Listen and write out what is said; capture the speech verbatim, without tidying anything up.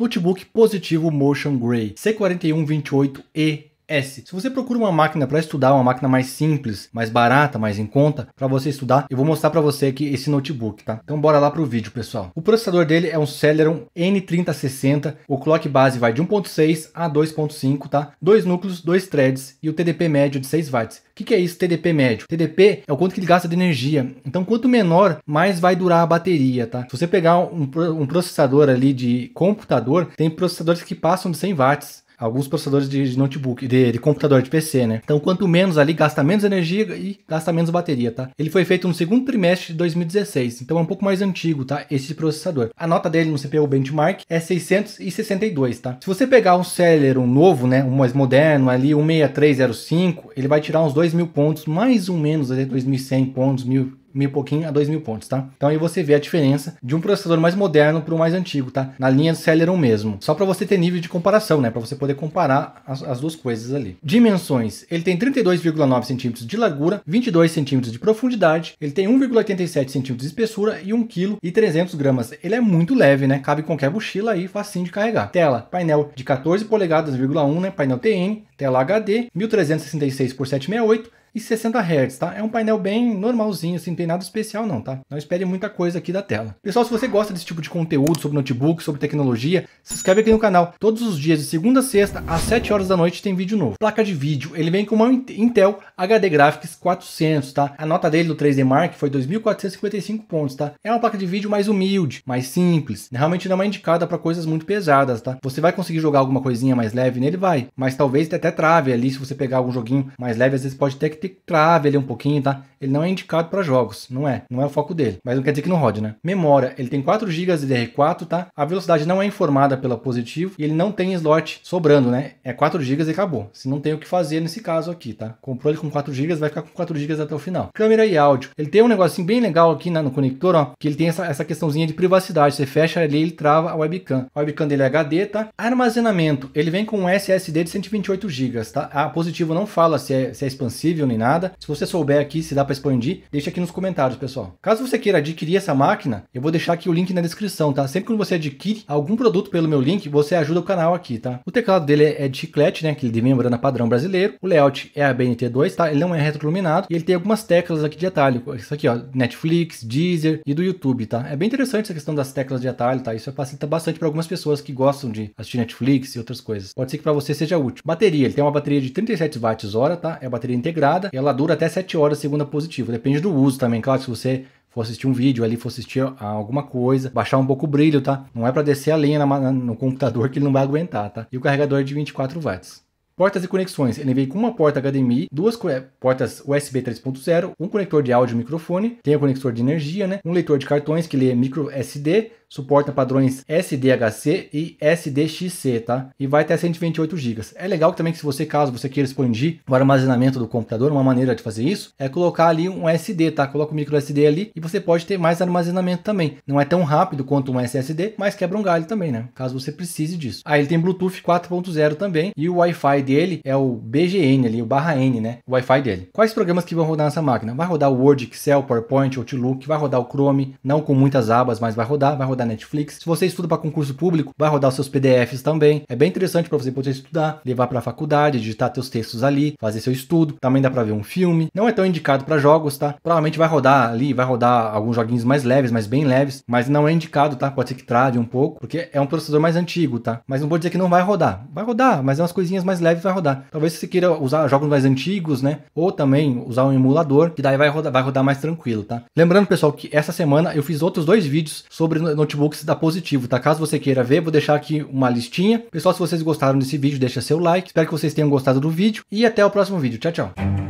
notebook Positivo Motion Gray C quatro um dois oito E S. S. Se você procura uma máquina para estudar, uma máquina mais simples, mais barata, mais em conta, para você estudar, eu vou mostrar para você aqui esse notebook, tá? Então bora lá para o vídeo, pessoal. O processador dele é um Celeron N trinta sessenta, o clock base vai de um ponto seis a dois ponto cinco, tá? Dois núcleos, dois threads e o T D P médio de seis watts. O que, que é isso, T D P médio? T D P é o quanto que ele gasta de energia. Então, quanto menor, mais vai durar a bateria, tá? Se você pegar um, um processador ali de computador, tem processadores que passam de cem watts. Alguns processadores de notebook, de, de computador, de P C, né? Então, quanto menos ali, gasta menos energia e gasta menos bateria, tá? Ele foi feito no segundo trimestre de dois mil e dezesseis, então é um pouco mais antigo, tá? Esse processador. A nota dele no C P U Benchmark é seiscentos e sessenta e dois, tá? Se você pegar um Celeron novo, né? Um mais moderno ali, um seis três zero cinco, ele vai tirar uns dois mil pontos, mais ou menos, até dois mil e cem pontos, mil... mil pouquinho a dois mil pontos, tá? Então aí você vê a diferença de um processador mais moderno para o mais antigo, tá? Na linha do Celeron mesmo. Só para você ter nível de comparação, né? Para você poder comparar as, as duas coisas ali. Dimensões. Ele tem trinta e dois vírgula nove centímetros de largura, vinte e dois centímetros de profundidade, ele tem um vírgula oitenta e sete centímetros de espessura e um vírgula trezentos gramas. Ele é muito leve, né? Cabe em qualquer mochila aí, facinho de carregar. Tela. Painel de quatorze polegadas vírgula um, né? Painel T N, tela H D, mil trezentos e sessenta e seis por setecentos e sessenta e oito, e sessenta hertz, tá? É um painel bem normalzinho, assim, não tem nada especial não, tá? Não espere muita coisa aqui da tela. Pessoal, se você gosta desse tipo de conteúdo sobre notebook, sobre tecnologia, se inscreve aqui no canal. Todos os dias, de segunda a sexta, às sete horas da noite, tem vídeo novo. Placa de vídeo, ele vem com uma Intel H D Graphics quatrocentos, tá? A nota dele do três D Mark foi dois mil quatrocentos e cinquenta e cinco pontos, tá? É uma placa de vídeo mais humilde, mais simples. Realmente não é indicada para coisas muito pesadas, tá? Você vai conseguir jogar alguma coisinha mais leve nele? Vai. Mas talvez até trave ali, se você pegar algum joguinho mais leve, às vezes pode ter que ter trave ali um pouquinho, tá? Ele não é indicado para jogos, não é, não é o foco dele, mas não quer dizer que não rode, né? Memória, ele tem quatro gigas D D R quatro, tá? A velocidade não é informada pela Positivo e ele não tem slot sobrando, né? É quatro gigas e acabou. Se não tem o que fazer nesse caso aqui, tá? Comprou ele com quatro gigas, vai ficar com quatro gigas até o final. Câmera e áudio, ele tem um negocinho bem legal aqui, né, no conector, ó, que ele tem essa, essa questãozinha de privacidade, você fecha ali, ele trava a webcam. A webcam dele é H D, tá? Armazenamento, ele vem com um S S D de cento e vinte e oito gigas, tá? A Positivo não fala se é, se é expansível nem nada. Se você souber aqui se dá para expandir, deixa aqui nos comentários, pessoal. Caso você queira adquirir essa máquina, eu vou deixar aqui o link na descrição, tá? Sempre que você adquire algum produto pelo meu link, você ajuda o canal aqui, tá? O teclado dele é de chiclete, né? Aquele de membrana padrão brasileiro. O layout é A B N T dois, tá? Ele não é retroiluminado e ele tem algumas teclas aqui de atalho. Isso aqui, ó, Netflix, Deezer e do YouTube, tá? É bem interessante essa questão das teclas de atalho, tá? Isso facilita bastante para algumas pessoas que gostam de assistir Netflix e outras coisas. Pode ser que para você seja útil. Bateria, ele tem uma bateria de trinta e sete watts hora, tá? É a bateria integrada e ela dura até sete horas, segundo a Positivo. Depende do uso também, claro, se você for assistir um vídeo ali, for assistir alguma coisa, baixar um pouco o brilho, tá? Não é para descer a lenha na, no computador que ele não vai aguentar, tá? E o carregador é de vinte e quatro watts. Portas e conexões. Ele vem com uma porta H D M I, duas portas U S B três ponto zero, um conector de áudio e microfone, tem o conector de energia, né? Um leitor de cartões que lê micro S D, suporta padrões S D H C e S D X C, tá? E vai até cento e vinte e oito gigas. É legal também que se você, caso você queira expandir o armazenamento do computador, uma maneira de fazer isso é colocar ali um S D, tá? Coloca o micro S D ali e você pode ter mais armazenamento também. Não é tão rápido quanto um S S D, mas quebra um galho também, né? Caso você precise disso. Aí ele tem Bluetooth quatro ponto zero também e o Wi-Fi dele é o B G N ali, o barra N, né? O Wi-Fi dele. Quais programas que vão rodar nessa máquina? Vai rodar o Word, Excel, PowerPoint, Outlook, vai rodar o Chrome, não com muitas abas, mas vai rodar, vai rodar Netflix. Se você estuda para concurso público, vai rodar os seus P D Fs também. É bem interessante para você poder estudar, levar para a faculdade, digitar seus textos ali, fazer seu estudo. Também dá para ver um filme. Não é tão indicado para jogos, tá? Provavelmente vai rodar ali, vai rodar alguns joguinhos mais leves, mas bem leves, mas não é indicado, tá? Pode ser que trave um pouco, porque é um processador mais antigo, tá? Mas não vou dizer que não vai rodar. Vai rodar, mas é umas coisinhas mais leves vai rodar. Talvez você queira usar jogos mais antigos, né? Ou também usar um emulador, que daí vai rodar, vai rodar mais tranquilo, tá? Lembrando, pessoal, que essa semana eu fiz outros dois vídeos sobre notebooks da Positivo, tá? Caso você queira ver, vou deixar aqui uma listinha. Pessoal, se vocês gostaram desse vídeo, deixa seu like. Espero que vocês tenham gostado do vídeo e até o próximo vídeo. Tchau, tchau.